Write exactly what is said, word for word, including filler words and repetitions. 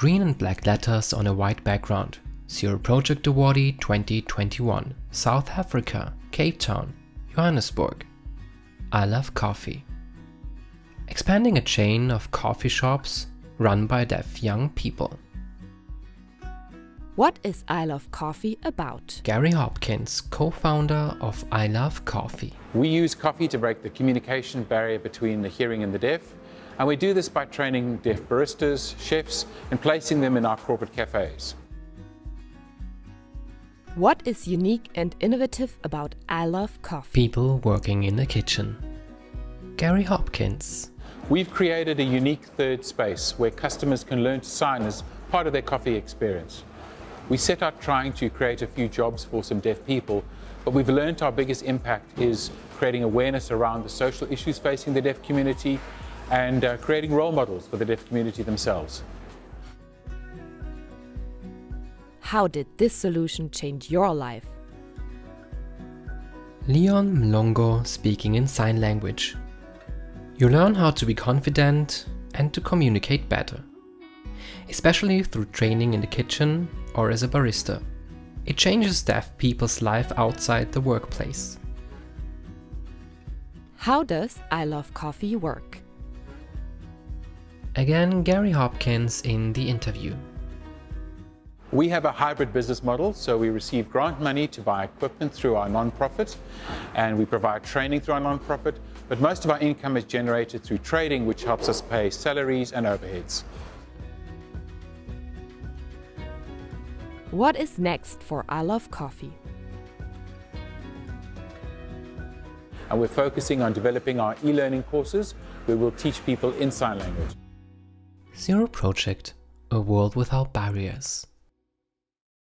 Green and black letters on a white background. Zero Project awardee twenty twenty-one. South Africa, Cape Town, Johannesburg. I Love Coffee. Expanding a chain of coffee shops run by deaf young people. What is I Love Coffee about? Gary Hopkins, co-founder of I Love Coffee. We use coffee to break the communication barrier between the hearing and the deaf, and we do this by training deaf baristas, chefs, and placing them in our corporate cafes. What is unique and innovative about I Love Coffee? People working in the kitchen. Gary Hopkins. We've created a unique third space where customers can learn to sign as part of their coffee experience. We set out trying to create a few jobs for some deaf people, but we've learned our biggest impact is creating awareness around the social issues facing the deaf community and uh, creating role models for the deaf community themselves. How did this solution change your life? Leon Mlongo, speaking in sign language. You learn how to be confident and to communicate better, especially through training in the kitchen or as a barista. It changes deaf people's life outside the workplace. How does I Love Coffee work? Again, Gary Hopkins in the interview. We have a hybrid business model, so we receive grant money to buy equipment through our non-profit, and we provide training through our non-profit, but most of our income is generated through trading, which helps us pay salaries and overheads. What is next for I Love Coffee? And we're focusing on developing our e-learning courses, where we'll teach people in sign language. Zero Project, a world without barriers.